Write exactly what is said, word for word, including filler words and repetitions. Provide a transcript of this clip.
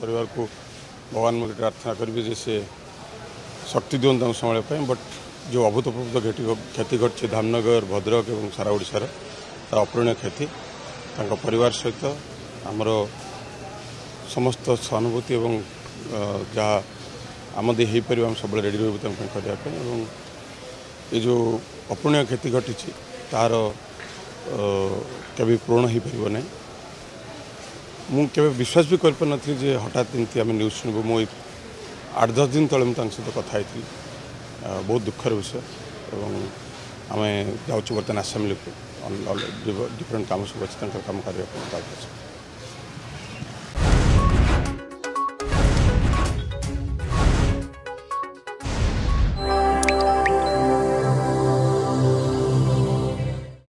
परिवार को भगवान मुझे प्रार्थना करी से शक्ति दिवत संभाल बट जो अभूतपूर्व क्षति घटी धामनगर भद्रक और सारा ओडार तार अपूरणीय क्षति परिवार सहित आमर समस्त सहानुभूति और जहाँ आमदे हो पार आम सब रेडी रही करने जो अपूरणीय क्षति घटी तार केवि पूरण हो पार ना मुझे विश्वास भी करी जे हठात एमती आम न्यूज शुणु मुझे आठ दस दिन तेज मुझे सहित कथी बहुत दुखर विषय और आम जाऊँ बर्तमान आसाम लिखु डिफरेन्ट कम सब अच्छे काम करने।